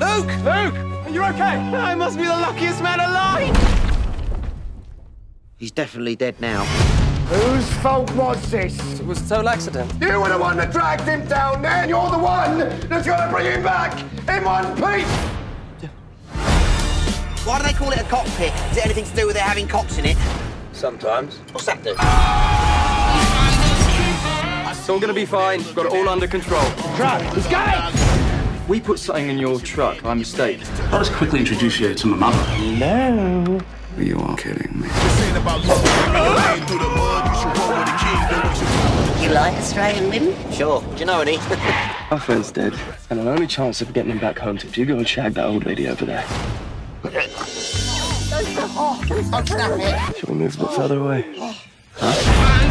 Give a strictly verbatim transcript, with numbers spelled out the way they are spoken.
Luke! Luke! Are you OK? I must be the luckiest man alive! He's definitely dead now. Whose fault was this? It was a total accident. You were the one that dragged him down there, and you're the one that's going to bring him back in one piece! Why do they call it a cockpit? Is it anything to do with it having cocks in it? Sometimes. What's that do? Ah! It's all going to be fine. We've got it all under control. Truck, let's go! We put something in your truck by mistake. I'll just quickly introduce you to my mother. Hello? You are kidding me. You like Australian women? Sure. Do you know any? My friend's dead, and an only chance of getting him back home is if you go and shag that old lady over there. She'll move a bit further away. Huh?